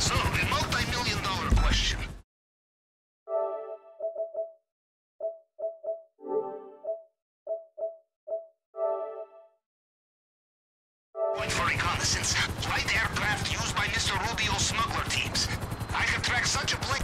So, a multi-million-dollar question. Point for reconnaissance. Light aircraft used by Mr. Rubio's smuggler teams. I could track such a blink.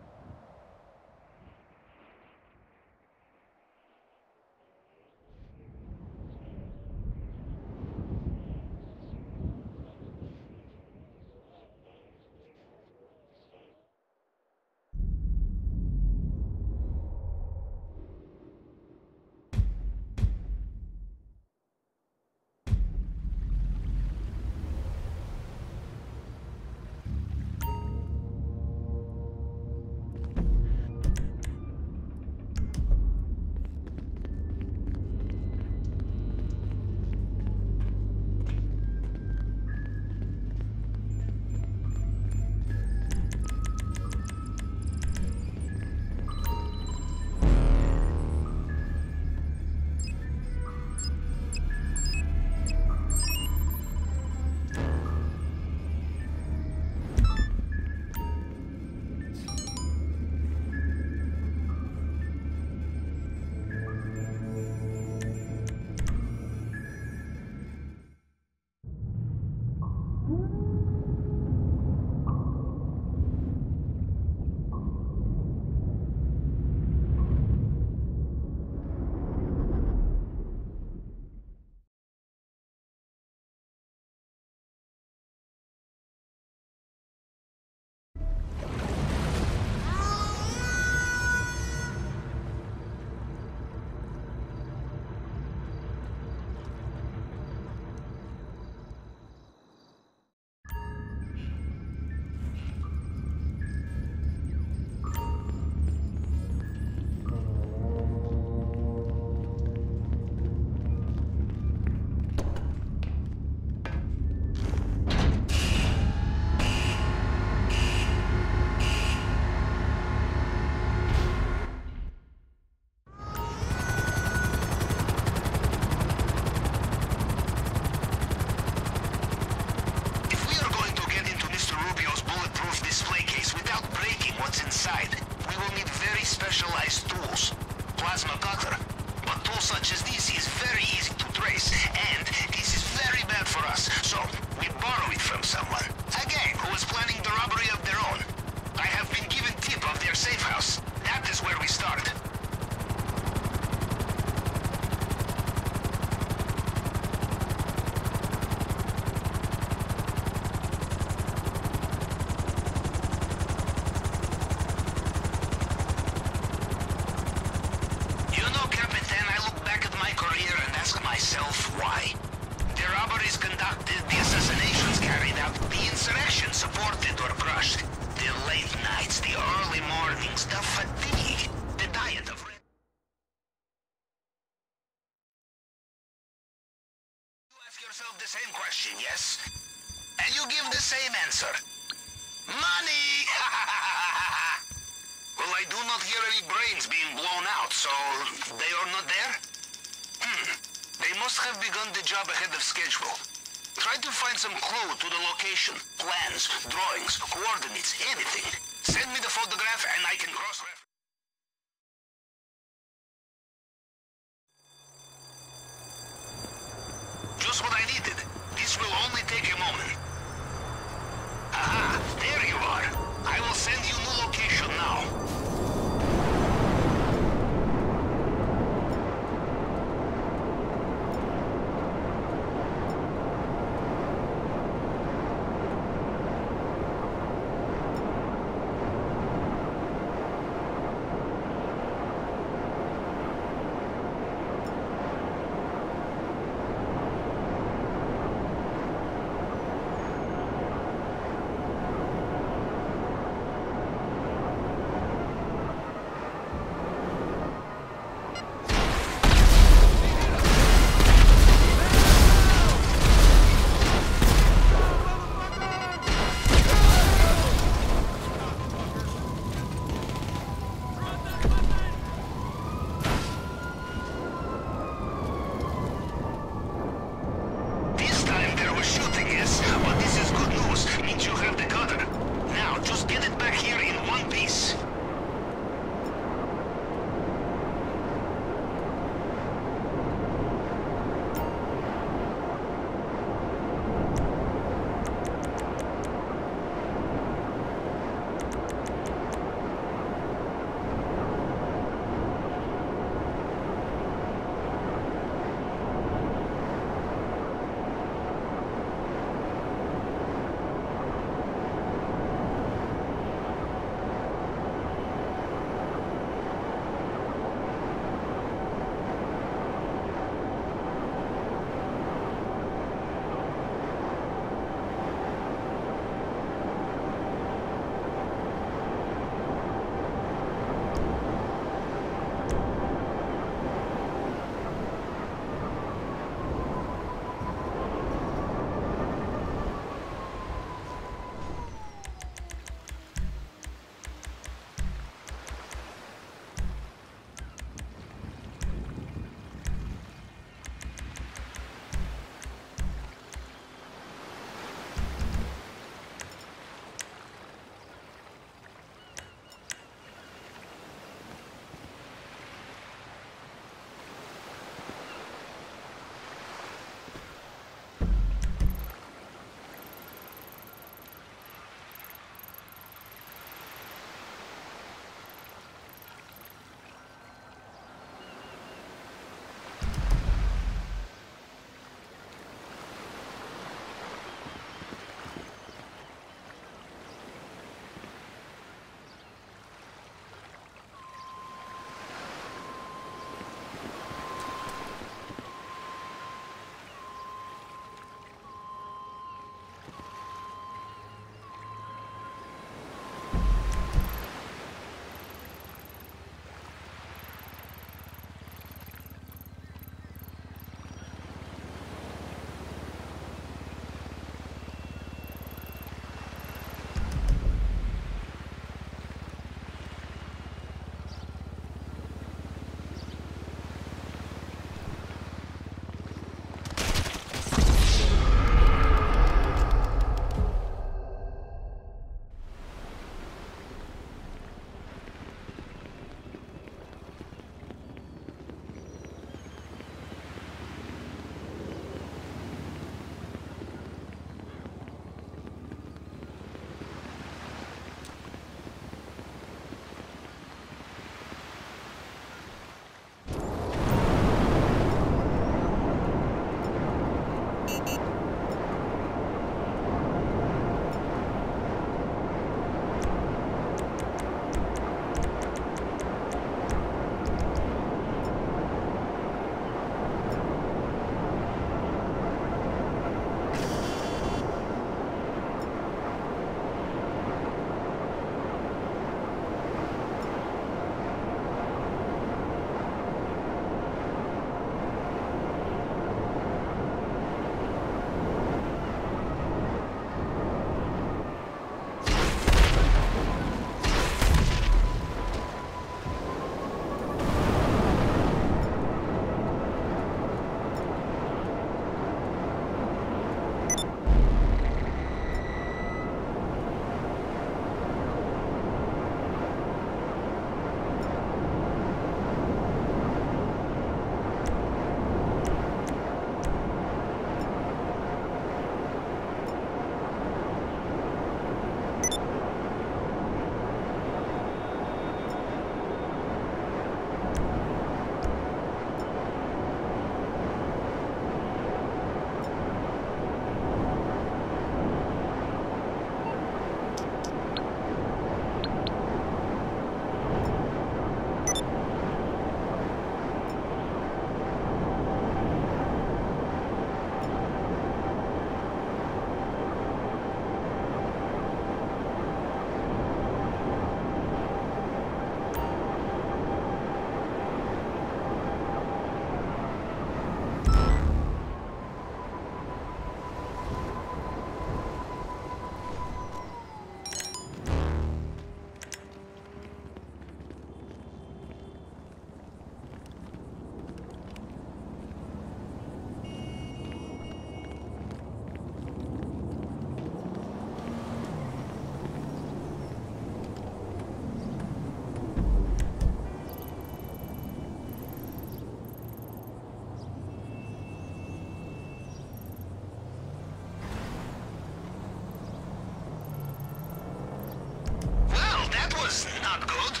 not good.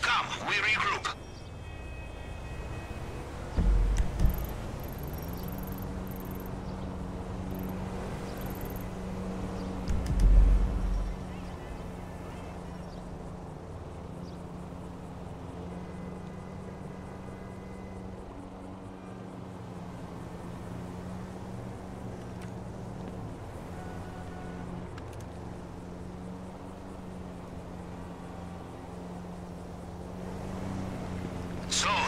Come, we regroup.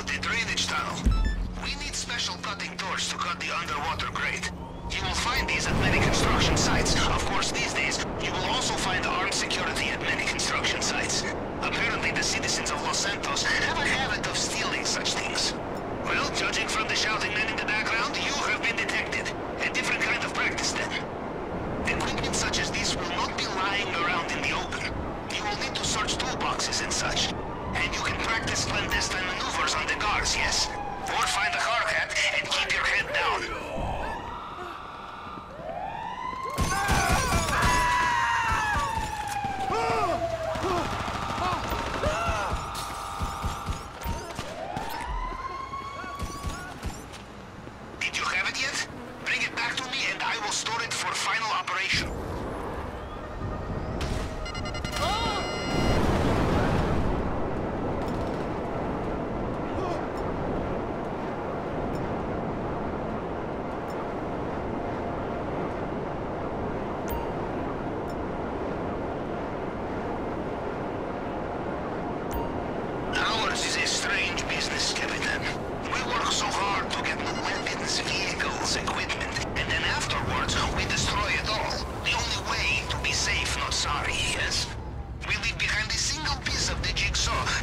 The drainage tunnel. We need special cutting torch to cut the underwater grate. You will find these at many construction sites. Of course, these days, you will also find armed security at many construction sites. Apparently, the citizens of Los Santos have a habit of stealing such things. Well, judging from the shouting men in the background, you have been detected. A different kind of practice, then. Equipment such as this will not be lying around in the open. You will need to search toolboxes and such. And you can practice clandestine maneuvers on the guards, yes? Or find a hard hat and keep your head down. Did you have it yet? Bring it back to me and I will store it for final operation.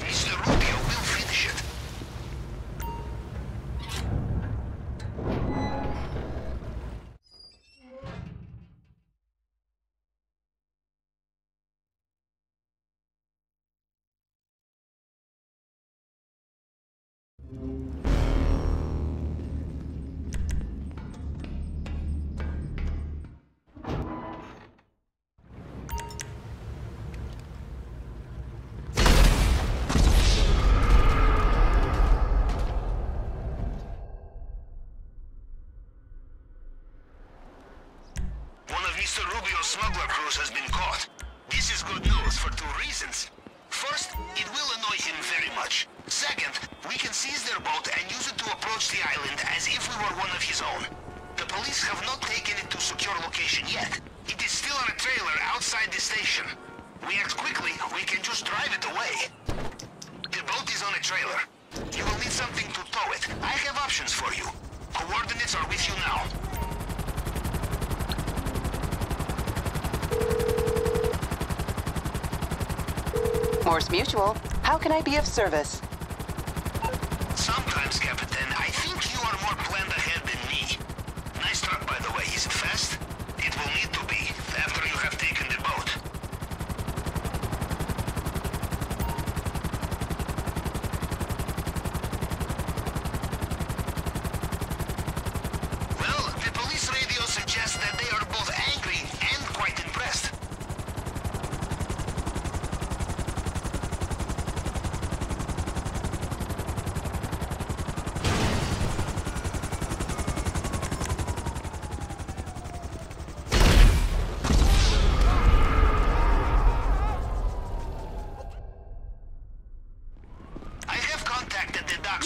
Mr. Rubio will finish it. Mr. Rubio's smuggler cruise has been caught. This is good news for two reasons. First, it will annoy him very much. Second, we can seize their boat and use it to approach the island as if we were one of his own. The police have not taken it to secure location yet. It is still on a trailer outside the station. We act quickly, we can just drive it away. The boat is on a trailer. You will need something to tow it. I have options for you. Coordinates are with you now. Morse Mutual, how can I be of service? Sometimes, Captain, I think you are more planned ahead than me. Nice truck, by the way. Is it fast? It will need to be, after you have taken the boat. Well, the police radio suggests that they are both angry and quite impressed.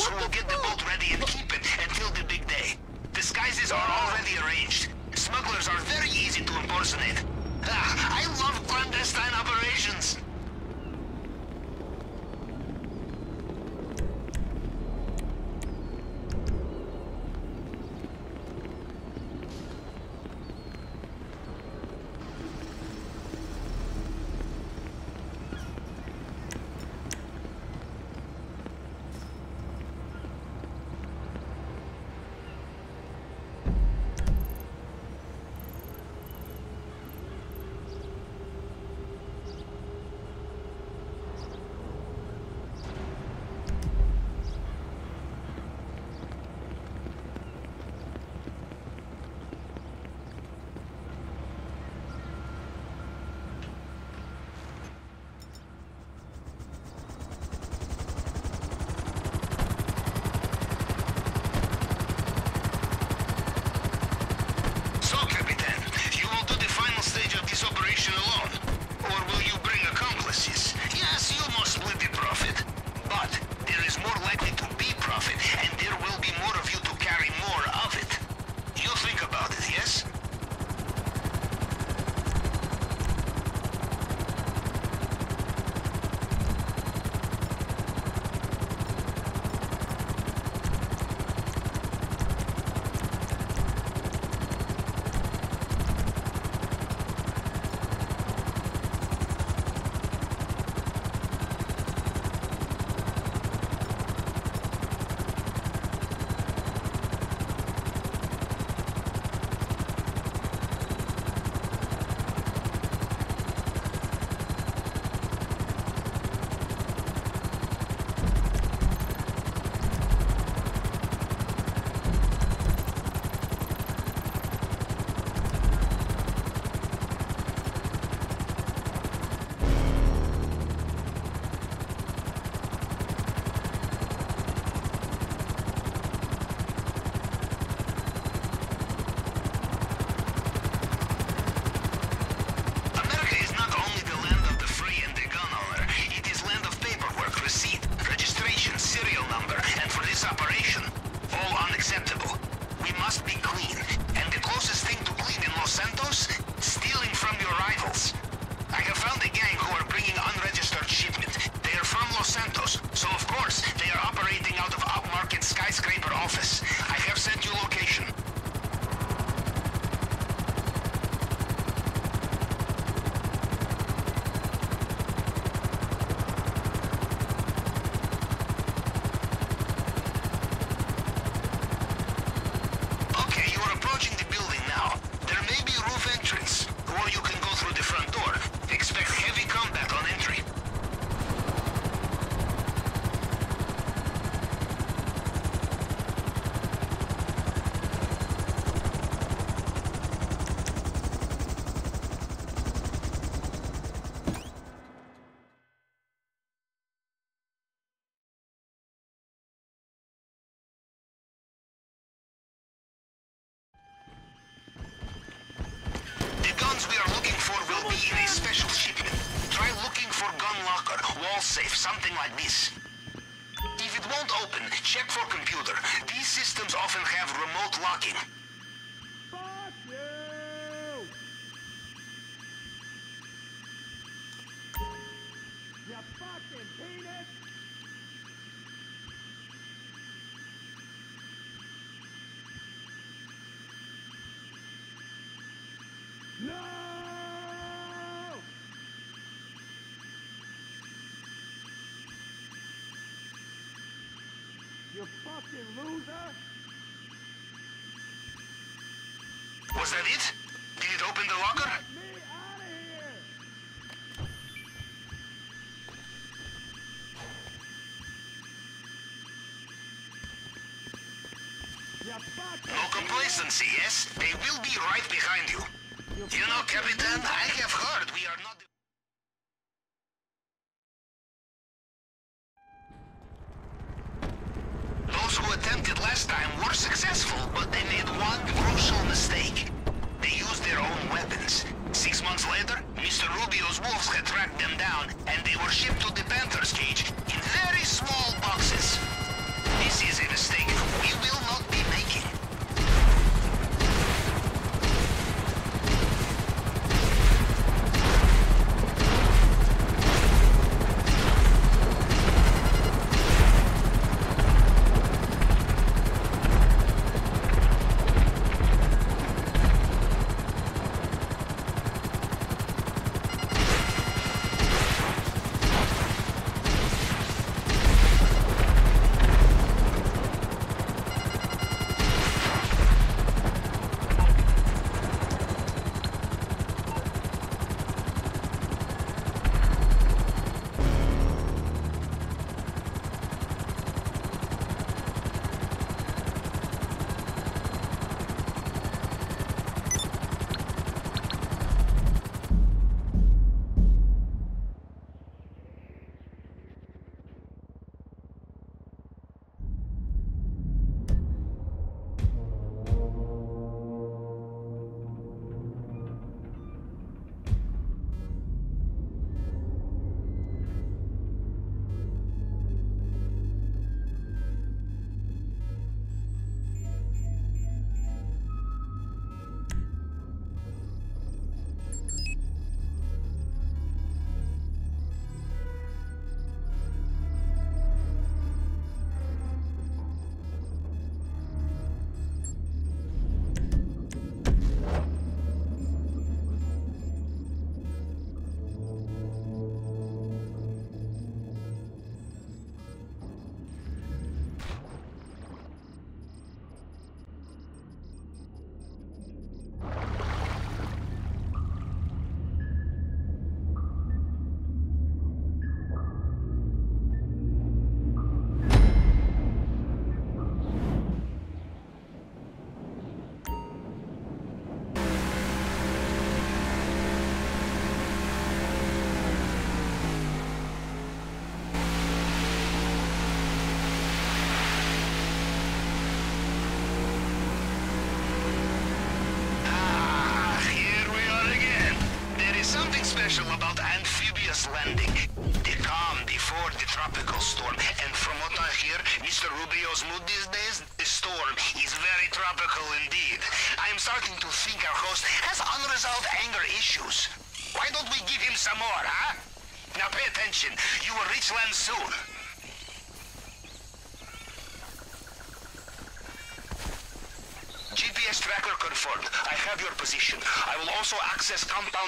Who will get the boat ready and keep it until the big day. Disguises are already arranged. Smugglers are very easy to impersonate. I love clandestine operations. for gun locker, wall safe, something like this. If it won't open, check for computer. These systems often have remote locking. Fuck you! You fucking penis! No! You fucking loser! Was that it? Did it open the locker? Get me out of here! No complacency, yes? They will be right behind you. You know, Captain, I have heard we are not... Attempted last time were successful, but they made one crucial mistake. They used their own weapons. 6 months later, Mr. Rubio's wolves had tracked them down, and they were shipped to the Panther's cage in very small boxes. This is a mistake we will not be making.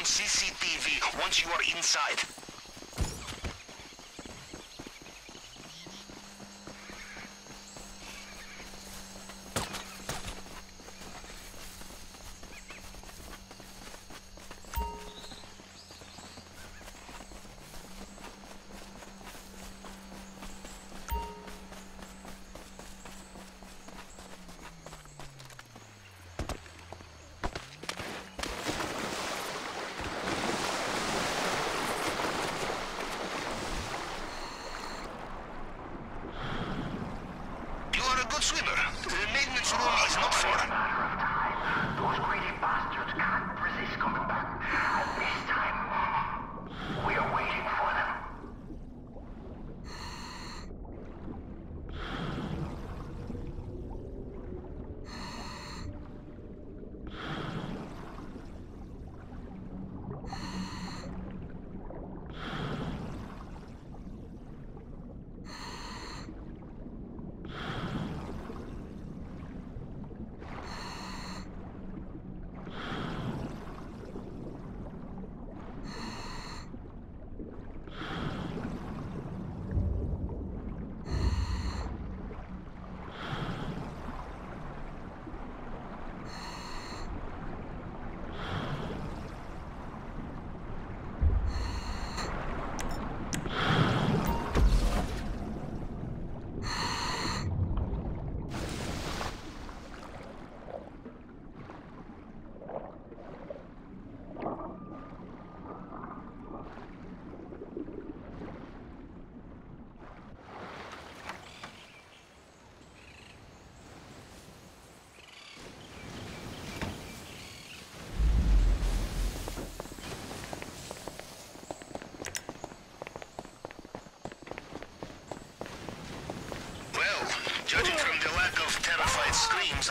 CCTV once you are inside.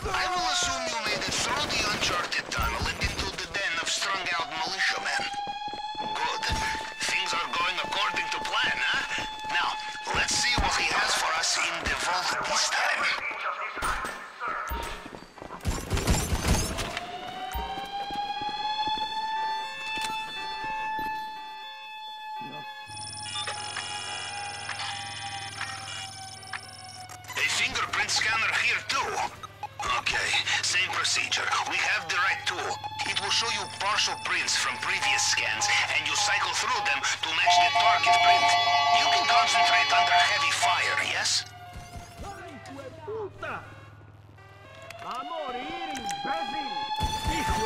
I will assume you made it through the uncharted tunnel and into the den of strung-out militiamen. Good. Things are going according to plan, huh? Now, let's see what he has for us in the vault this time. A fingerprint scanner here, too. Okay, same procedure. We have the right tool. It will show you partial prints from previous scans, and you cycle through them to match the target print. You can concentrate under heavy fire, yes?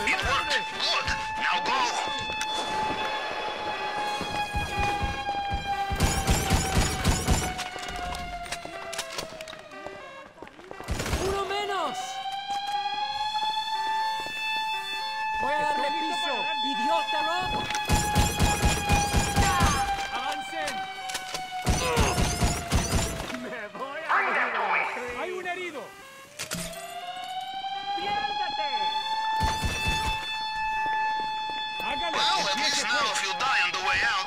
It worked! Good! Now go! Well, at least now if you die on the way out,